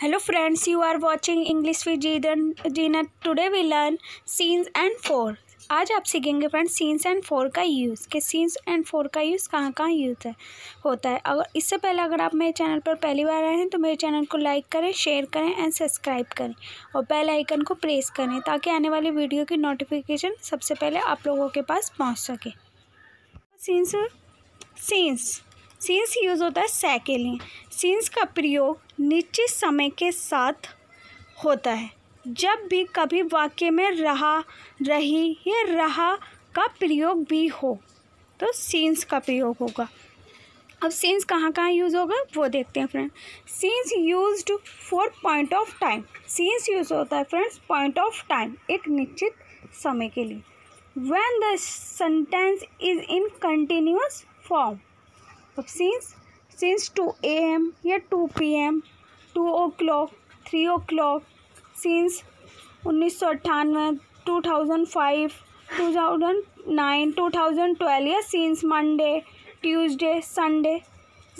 Hello friends, you are watching English with Zeenat. Today we learn scenes and for. आज आप सीखेंगे friends since and for का use कि since and for का use कहाँ कहाँ यूज़ है होता है। अगर इससे पहले अगर आप मेरे चैनल पर पहली बार आए हैं तो मेरे चैनल को लाइक करें, शेयर करें एंड सब्सक्राइब करें और बेल आइकन को प्रेस करें ताकि आने वाली वीडियो की नोटिफिकेशन सबसे पहले आप लोगों के पास पहुँच सके। सीन्स यूज़ होता है सह के लिए। सीन्स का प्रयोग निश्चित समय के साथ होता है। जब भी कभी वाक्य में रहा, रही या रहा का प्रयोग भी हो तो सीन्स का प्रयोग होगा। अब सीन्स कहाँ कहाँ यूज़ होगा वो देखते हैं friend. Since used for point of time. Since use होता है फ्रेंड्स पॉइंट ऑफ टाइम, एक निश्चित समय के लिए। When the sentence is in continuous form. अब सीन्स 2 AM या 2 PM, 2 o'clock, 3 o'clock। सीन्स 1998, 2005, 2009, 2012 या since Monday, Tuesday, Sunday.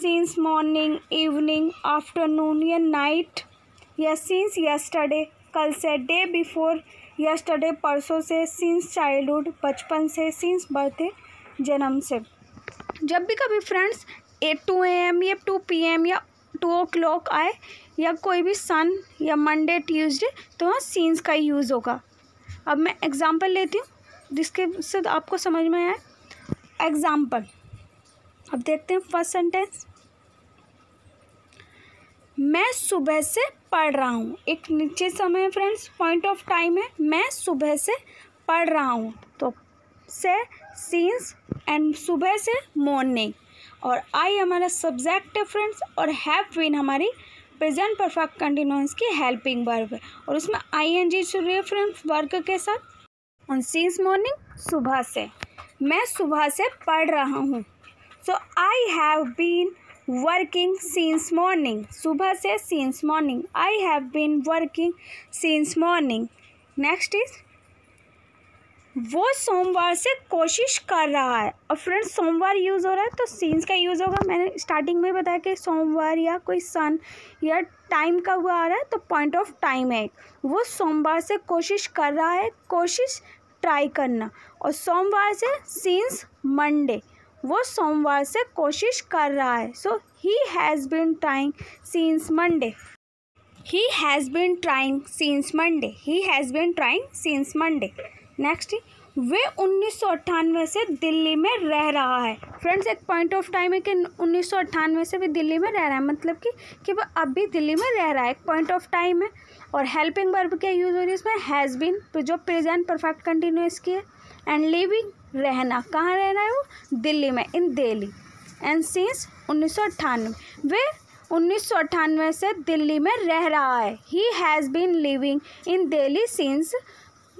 Since morning, evening, afternoon या नाइट या सीन्स यस्टरडे, कल से। डे बिफोर यस्टरडे, परसों से। सीन्स चाइल्डहुड, बचपन से। सीन्स बर्थडे, जन्म से। जब भी कभी फ्रेंड्स 2 AM या 2 PM या 2 o'clock आए या कोई भी सन या मंडे, ट्यूसडे तो वहाँ सीन्स का यूज़ होगा। अब मैं एग्ज़ाम्पल लेती हूँ जिसके से आपको समझ में आए। एग्ज़ाम्पल अब देखते हैं फर्स्ट सेंटेंस। मैं सुबह से पढ़ रहा हूँ। एक निश्चित समय है फ्रेंड्स, पॉइंट ऑफ टाइम है। मैं सुबह से पढ़ रहा हूँ तो से सीन्स एंड सुबह से मॉर्निंग और आई हमारा सब्जेक्ट है फ्रेंड्स और हैव बीन हमारी प्रेजेंट परफेक्ट कंटिन्यूअस की हेल्पिंग वर्ब है और उसमें ING जुड़ी है फ्रेंड्स वर्क के साथ। और सीन्स मॉर्निंग, सुबह से। मैं सुबह से पढ़ रहा हूँ so I have been working since morning. सुबह से since morning, I have been working since morning. Next is वो सोमवार से कोशिश कर रहा है। और फ्रेंड्स सोमवार यूज़ हो रहा है तो सीन्स का यूज़ होगा। मैंने स्टार्टिंग में बताया कि सोमवार या कोई सन या टाइम का हुआ आ रहा है तो पॉइंट ऑफ टाइम है। वो सोमवार से कोशिश कर रहा है, कोशिश ट्राई करना। और सोमवार से सीन्स मंडे, वो सोमवार से कोशिश कर रहा है so he has been trying since Monday. He has been trying since Monday. He has been trying since Monday. Next वे 1998 से दिल्ली में रह रहा है। फ्रेंड्स एक पॉइंट ऑफ टाइम है कि 1998 से भी दिल्ली में रह रहा है, मतलब कि वह अब भी दिल्ली में रह रहा है। एक पॉइंट ऑफ टाइम है और हेल्पिंग वर्ब क्या यूज़ हो रही है इसमें हैज़ बीन, जो प्रेजेंट परफेक्ट कंटिन्यूअस की है। एंड लिविंग, रहना। कहाँ रह रहा है वो? दिल्ली में, इन दिल्ली। एंड सीन्स 1998, वे 1998 से दिल्ली में रह रहा है। He has been living in Delhi since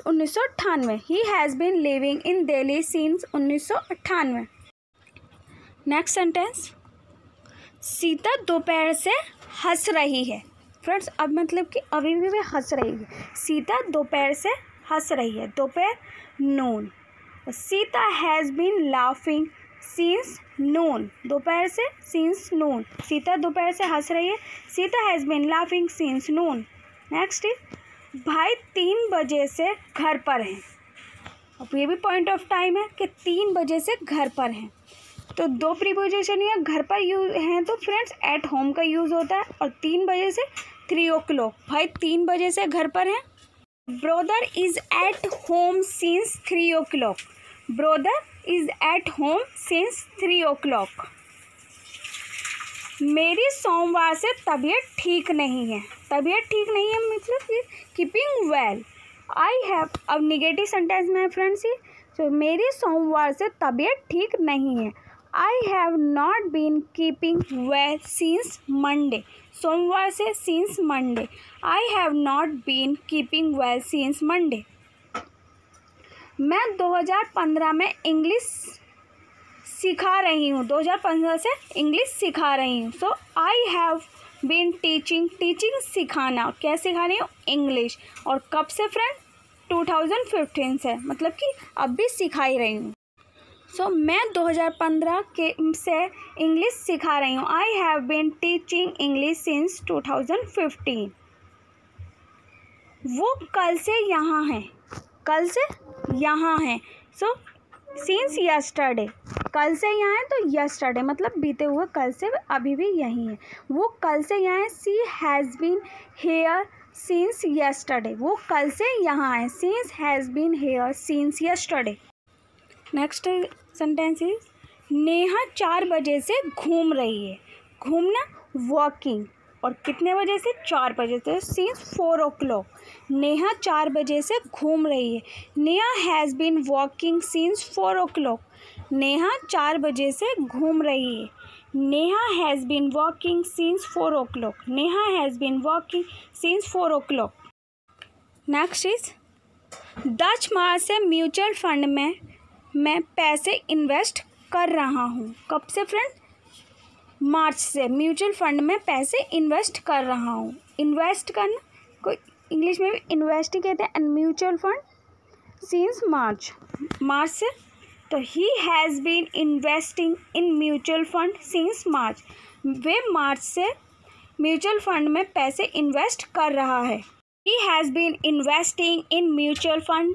1998। He has been living in Delhi since 1998। Next sentence Sita दोपहर से हंस रही है। फ्रेंड्स अब मतलब कि अभी भी वह हंस रही है। सीता दोपहर से हंस रही है, दोपहर noon. Sita has been laughing since noon, दोपहर से सिंस नून। सीता दोपहर से हंस रही है, Sita has been laughing since noon. Next is भाई 3 बजे से घर पर हैं। अब ये भी पॉइंट ऑफ टाइम है कि 3 बजे से घर पर हैं तो दो प्रीपोजिशन या घर पर यूज हैं तो फ्रेंड्स एट होम का यूज़ होता है। और 3 बजे से 3 o'clock, भाई 3 बजे से घर पर हैं। Brother is at home since 3 o'clock। Brother is at home since 3 o'clock। मेरी सोमवार से तबीयत ठीक नहीं है। तबीयत ठीक नहीं है मतलब कीपिंग वेल। आई हैव, अब निगेटिव सेंटेंस में है फ्रेंड्स ये। तो मेरी सोमवार से तबीयत ठीक नहीं है। I have not been keeping well since Monday. सोमवार से since Monday, I have not been keeping well since Monday. मैं 2015 में इंग्लिश सिखा रही हूँ। 2015 से इंग्लिश सिखा रही हूँ so I have been teaching. Teaching सिखाना, क्या सिखा रही हूँ? इंग्लिश। और कब से फ्रेंड? 2015 से, मतलब कि अब भी सिखा ही रही हूँ। सो मैं 2015 के से इंग्लिश सिखा रही हूँ। I have been teaching English since 2015। वो कल से यहाँ हैं, कल से यहाँ हैं। सो सिंस यस्टरडे, कल से यहाँ है तो यस्टरडे मतलब बीते हुए कल से अभी भी यहीं है। वो कल से यहाँ है। She has been here since yesterday, वो कल से यहाँ है। Since has been here since yesterday. Next sentence is Neha 4 बजे से घूम रही है। घूमना वॉकिंग। और कितने बजे से? 4 बजे से। सिंस 4 o'clock नेहा 4 बजे से घूम रही है। Neha has been walking since 4 o'clock Neha 4 बजे से घूम रही है। Neha has been walking since 4 o'clock Neha has been walking since 4 o'clock। Next is 10 मार्च से म्यूचुअल फंड में मैं पैसे इन्वेस्ट कर रहा हूँ। कब से फ्रेंड? मार्च से म्यूचुअल फंड में पैसे इन्वेस्ट कर रहा हूँ। इन्वेस्ट करना कोई इंग्लिश में भी इन्वेस्ट ही कहते हैं, and mutual fund since March, मार्च से। तो he has been investing in mutual fund since March, वे मार्च से म्यूचुअल फंड में पैसे इन्वेस्ट कर रहा है। He has been investing in mutual fund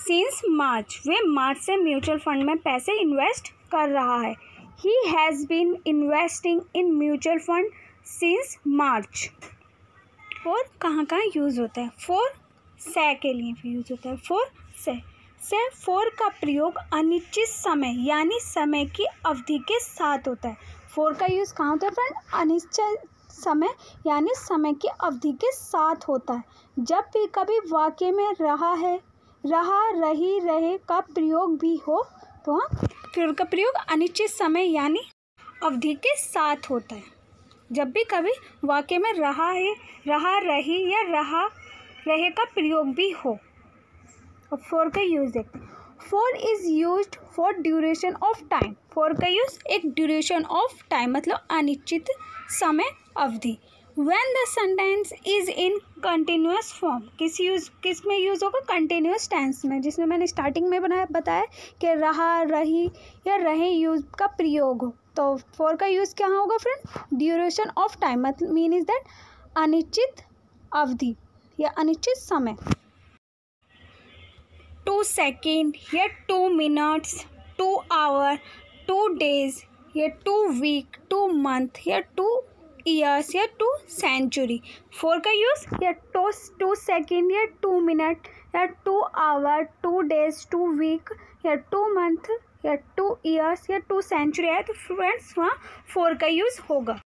since March, वे मार्च से म्यूचुअल फंड में पैसे इन्वेस्ट कर रहा है। He has been investing in mutual fund since March. For कहाँ यूज़ होता है? For से के लिए भी यूज़ होता है। For से for का प्रयोग अनिश्चित समय यानी समय की अवधि के साथ होता है। For का यूज़ कहाँ होता है फ्रेंड? अनिश्चित समय यानी समय की अवधि के साथ होता है। जब भी कभी वाक्य में रहा है, रहा, रही, रहे का प्रयोग भी हो तो हाँ फिर का प्रयोग अनिश्चित समय यानी अवधि के साथ होता है। जब भी कभी वाक्य में रहा है, रहा, रही या रहा, रहे का प्रयोग भी हो। और फोर का यूज़ देखते हैं। For is used for duration of time. For का यूज़ एक ड्यूरेशन ऑफ टाइम मतलब अनिश्चित समय अवधि। When the sentence is in continuous form, किस में यूज़ होगा? Continuous tense में, जिसमें मैंने स्टार्टिंग में बताया कि रहा, रही या रहे यूज़ का प्रयोग हो। तो for का यूज़ क्या होगा फ्रेंड? Duration of time मतलब मीन इज़ दैट अनिश्चित अवधि या अनिश्चित समय। 2 सेकेंड या 2 minutes, 2 hour, 2 days या 2 week, 2 month या 2 years या 2 century। फोर का यूज़ या 2 second या 2 minute या 2 hour, 2 days, 2 week या 2 month या 2 years या 2 century है तो फ्रेंड्स वहाँ फोर का यूज़ होगा।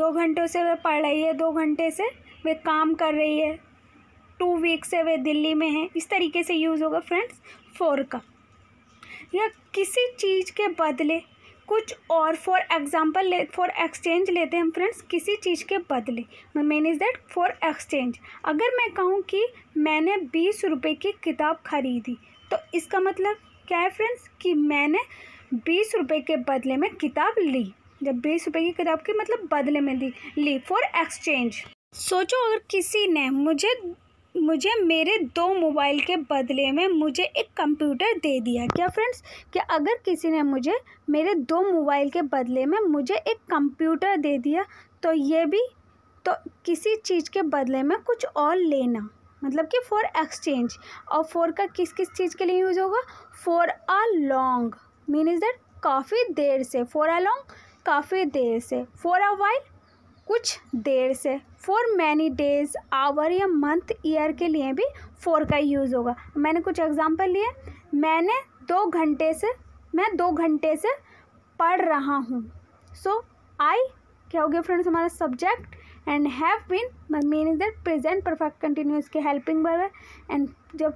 2 घंटों से वे पढ़ रही है, 2 घंटे से वे काम कर रही है, 2 week से वे दिल्ली में हैं। इस तरीके से यूज़ होगा फ्रेंड्स फोर का। या किसी चीज़ के बदले कुछ और, फॉर एग्जाम्पल फॉर एक्सचेंज लेते हैं हम फ्रेंड्स। किसी चीज़ के बदले mean is that for exchange. अगर मैं कहूँ कि मैंने 20 रुपये की किताब खरीदी तो इसका मतलब क्या है फ्रेंड्स? कि मैंने 20 रुपये के बदले में किताब ली। जब 20 रुपये की किताब के मतलब बदले में ली फॉर एक्सचेंज। सोचो अगर किसी ने मुझे मेरे 2 मोबाइल के बदले में मुझे एक कंप्यूटर दे दिया। क्या फ्रेंड्स? कि अगर किसी ने मुझे मेरे 2 मोबाइल के बदले में मुझे एक कंप्यूटर दे दिया तो ये भी तो किसी चीज़ के बदले में कुछ और लेना मतलब कि फॉर एक्सचेंज। और फॉर का किस किस चीज़ के लिए यूज़ होगा? For a long mean is that काफ़ी देर से। फॉर अ लॉन्ग काफ़ी देर से। फॉर अ वाइल कुछ देर से। फॉर मैनी डेज, आवर या मंथ, ईयर के लिए भी फोर का यूज़ होगा। मैंने कुछ एग्जांपल लिए। मैं 2 घंटे से पढ़ रहा हूँ। सो आई क्या हो गया फ्रेंड्स? हमारा subject. And have been mean is that present perfect continuous के हेल्पिंग वर्ब। एंड जब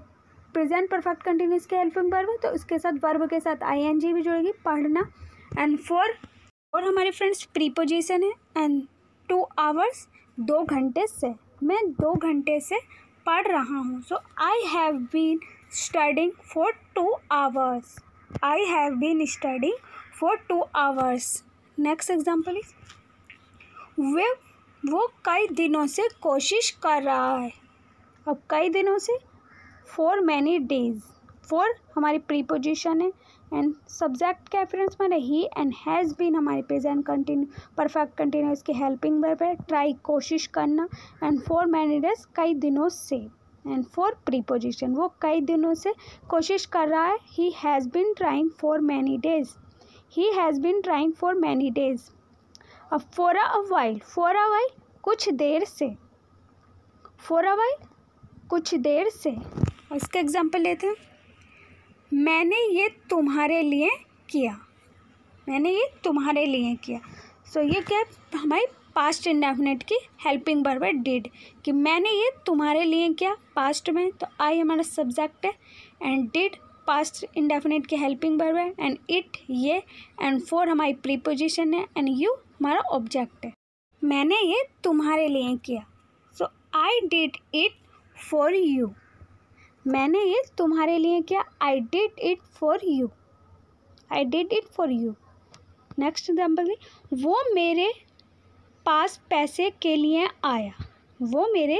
प्रेजेंट परफेक्ट कंटिन्यूस के हेल्पिंग वर्ब है तो उसके साथ वर्ब के साथ आईएनजी भी जुड़ेगी, पढ़ना। एंड फोर और हमारे फ्रेंड्स प्रीपोजिशन है। एंड 2 hours 2 घंटे से। मैं 2 घंटे से पढ़ रहा हूँ। So I have been studying for 2 hours I have been studying for 2 hours। Next example is वो कई दिनों से कोशिश कर रहा है। अब कई दिनों से फॉर मैनी डेज। फॉर हमारी प्रीपोजिशन है। एंड सब्जेक्ट के रेफरेंस में रही एंड हैज़ बीन हमारे प्रेजेंट कंटिन्यू परफेक्ट कंटिन्यूस के हेल्पिंग वर्ब है ट्राई कोशिश करना एंड फॉर मैनी डेज कई दिनों से एंड फॉर प्रीपोजिशन वो कई दिनों से कोशिश कर रहा है he has been trying for many days he has been trying for many days. अब फॉर अ वाइल कुछ देर से फॉर अ वाइल कुछ देर से इसका एग्जाम्पल लेते हैं मैंने ये तुम्हारे लिए किया मैंने ये तुम्हारे लिए किया। सो ये क्या है हमारी पास्ट इंडेफिनेट की हेल्पिंग वर्ब है डिड कि मैंने ये तुम्हारे लिए किया पास्ट में तो आई हमारा सब्जेक्ट है एंड डिड पास्ट इंडेफिनेट की हेल्पिंग वर्ब है एंड इट ये एंड फॉर हमारी प्रीपोजिशन है एंड यू हमारा ऑब्जेक्ट है। मैंने ये तुम्हारे लिए किया so I did it for you मैंने ये तुम्हारे लिए किया I did it for you I did it for you. Next example वो मेरे पास पैसे के लिए आया वो मेरे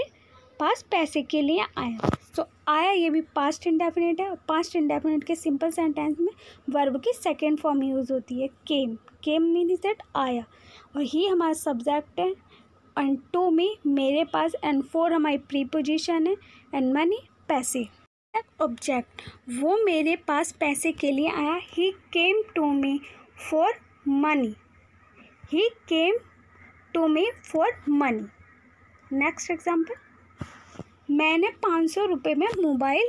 पास पैसे के लिए आया। सो आया ये भी पास्ट इंडेफिनेट है पास्ट इंडेफिनेट के सिंपल सेंटेंस में वर्ब की सेकेंड फॉर्म यूज़ होती है केम केम मीन्स दैट आया और ही हमारा सब्जेक्ट है एंड टू मी मेरे पास एंड फोर हमारी प्रीपोजिशन है एंड मनी पैसे ऑब्जेक्ट वो मेरे पास पैसे के लिए आया he came to me for money he came to me for money. Next example मैंने 500 रुपये में मोबाइल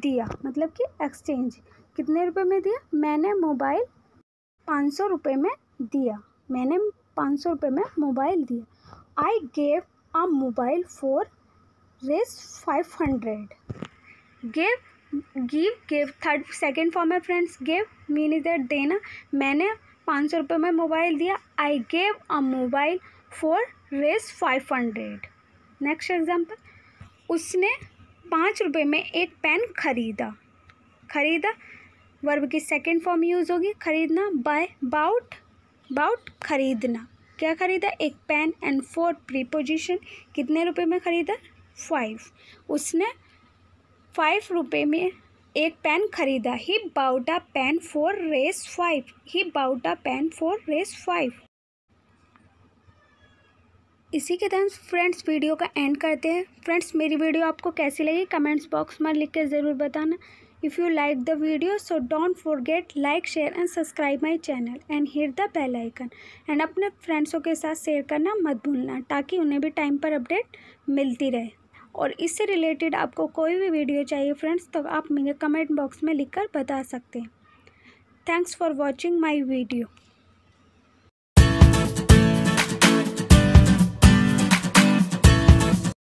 दिया मतलब कि एक्सचेंज कितने रुपए में दिया मैंने मोबाइल 500 रुपये में दिया मैंने 500 रुपये में मोबाइल दिया। I gave a mobile for Rs 500 give third second form है friends give mean is that देना मैंने 500 रुपये में मोबाइल दिया I gave a mobile for Rs 500। Next example उसने 5 रुपये में एक पेन खरीदा वर्ब की सेकेंड फॉर्म यूज होगी खरीदना बाय बाउट खरीदना क्या खरीदा एक पेन एंड फॉर प्रीपोजिशन कितने रुपए में खरीदा 5 उसने 5 रुपये में एक पेन खरीदा he bought a pen for Rs 5 he bought a pen for Rs 5। इसी के तहत फ्रेंड्स वीडियो का एंड करते हैं। फ्रेंड्स मेरी वीडियो आपको कैसी लगी कमेंट्स बॉक्स में लिख के ज़रूर बताना। If you like the video so don't forget like share and subscribe my channel and hit the bell icon and अपने फ्रेंड्सों के साथ शेयर करना मत भूलना ताकि उन्हें भी टाइम पर अपडेट मिलती रहे। और इससे रिलेटेड आपको कोई भी वीडियो चाहिए फ्रेंड्स तो आप मुझे कमेंट बॉक्स में लिखकर बता सकते हैं। Thanks for watching my video.